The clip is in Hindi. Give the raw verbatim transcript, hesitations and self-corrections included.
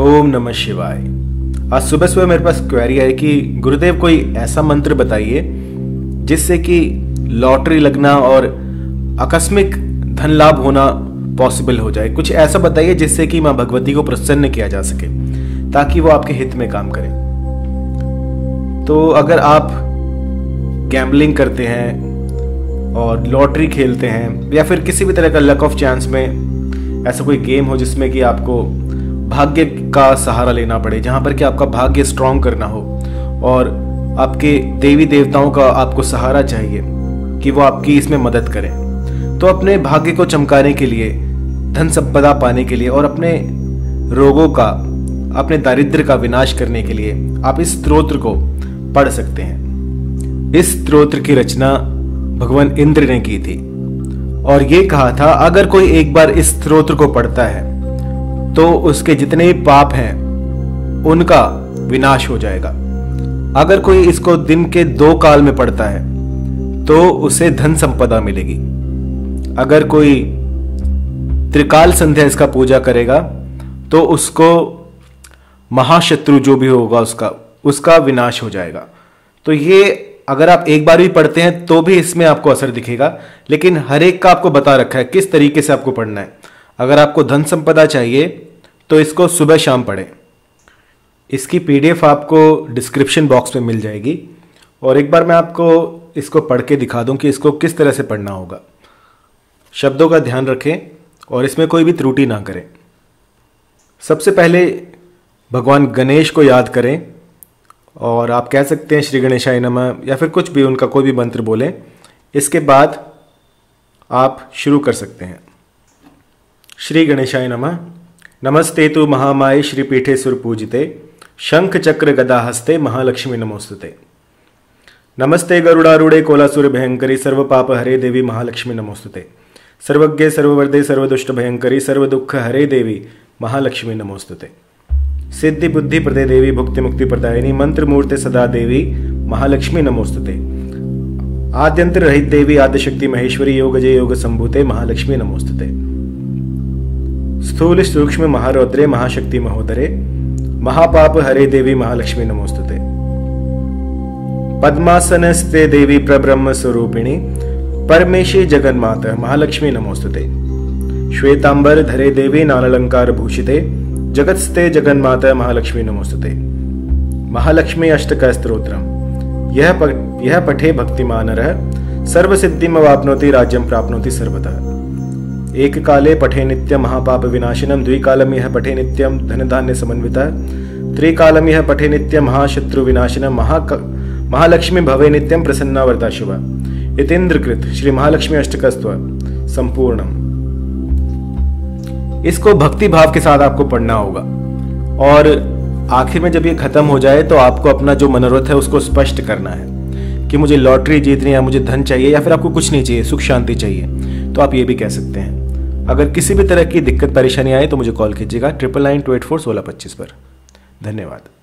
ओम नमः शिवाय। आज सुबह सुबह मेरे पास क्वेरी आई कि गुरुदेव कोई ऐसा मंत्र बताइए जिससे कि लॉटरी लगना और आकस्मिक धन लाभ होना पॉसिबल हो जाए। कुछ ऐसा बताइए जिससे कि माँ भगवती को प्रसन्न किया जा सके ताकि वो आपके हित में काम करें। तो अगर आप गैम्बलिंग करते हैं और लॉटरी खेलते हैं या फिर किसी भी तरह का लक ऑफ चांस में ऐसा कोई गेम हो जिसमें कि आपको भाग्य का सहारा लेना पड़े, जहाँ पर कि आपका भाग्य स्ट्रांग करना हो और आपके देवी देवताओं का आपको सहारा चाहिए कि वो आपकी इसमें मदद करें, तो अपने भाग्य को चमकाने के लिए, धन संपदा पाने के लिए और अपने रोगों का, अपने दारिद्र्य का विनाश करने के लिए आप इस स्तोत्र को पढ़ सकते हैं। इस स्तोत्र की रचना भगवान इंद्र ने की थी और ये कहा था अगर कोई एक बार इस स्तोत्र को पढ़ता है तो उसके जितने भी पाप हैं उनका विनाश हो जाएगा। अगर कोई इसको दिन के दो काल में पढ़ता है तो उसे धन संपदा मिलेगी। अगर कोई त्रिकाल संध्या इसका पूजा करेगा तो उसको महाशत्रु जो भी होगा उसका उसका विनाश हो जाएगा। तो ये अगर आप एक बार भी पढ़ते हैं तो भी इसमें आपको असर दिखेगा, लेकिन हर एक का आपको बता रखा है किस तरीके से आपको पढ़ना है। अगर आपको धन संपदा चाहिए तो इसको सुबह शाम पढ़ें। इसकी पीडीएफ आपको डिस्क्रिप्शन बॉक्स में मिल जाएगी और एक बार मैं आपको इसको पढ़ के दिखा दूं कि इसको किस तरह से पढ़ना होगा। शब्दों का ध्यान रखें और इसमें कोई भी त्रुटि ना करें। सबसे पहले भगवान गणेश को याद करें और आप कह सकते हैं श्री गणेशाय नमः या फिर कुछ भी, उनका कोई भी मंत्र बोलें। इसके बाद आप शुरू कर सकते हैं। श्री गणेशाय नमः। नमस्ते तु महामाये श्रीपीठे सुरपूजिते शंख चक्र गदा हस्ते महालक्ष्मी नमोस्तुते। नमस्ते गरुड़ारूढ़े कौलासुरी भयंकरी सर्व पाप हरे देवी महालक्ष्मी नमोस्तुते। सर्वज्ञे सर्ववरदे सर्वदुष्टभयंकरी सर्व दुख हरे देवी महालक्ष्मी नमोस्तुते। सिद्धिबुद्धिप्रदे देवी भुक्तिमुक्तिप्रदायनी मंत्रमूर्ति सदा देवी महालक्ष्मी नमोस्तुते। आद्यंतरहित देवी आदिशक्ति महेश्वरी योगजे योग संभूते महालक्ष्मी नमोस्तुते। स्थूल सूक्ष्म महारौद्रे महाशक्ति महोदरे महापाप हरे देवी महालक्ष्मी नमोस्तुते। पद्मासनस्ते देवी प्रब्रह्म स्वरूपिणी परमेशी जगन्माता महालक्ष्मी नमोस्तुते। श्वेतांबर धरे देवी नाललंकार भूषिते जगत्स्ते जगन्माता महालक्ष्मी नमोस्तुते। महालक्ष्मी अष्टक स्तोत्रम यह प, यह पठे भक्तिमान् सर्व सिद्धिम अवाप्नोति राज्यम प्राप्नोति सर्वतः। एक काले पठे नित्यम महापाप विनाशनम द्विकालम यह पठे नित्यम धन धान्य समन्वितः त्रिकालम यह पठे नित्यम महाशत्रु विनाशनम महा महालक्ष्मी भवे नित्यम प्रसन्ना वरदा शुभा। इतेंद्रकृत श्री महालक्ष्मी अष्टक स्तोत्र संपूर्णम। इसको भक्ति भाव के साथ आपको पढ़ना होगा और आखिर में जब ये खत्म हो जाए तो आपको अपना जो मनोरथ है उसको स्पष्ट करना है कि मुझे लॉटरी जीतनी है, मुझे धन चाहिए या फिर आपको कुछ नहीं चाहिए, सुख शांति चाहिए, तो आप ये भी कह सकते हैं। अगर किसी भी तरह की दिक्कत परेशानी आए तो मुझे कॉल कीजिएगा triple nine two eight four सोलह पच्चीस पर। धन्यवाद।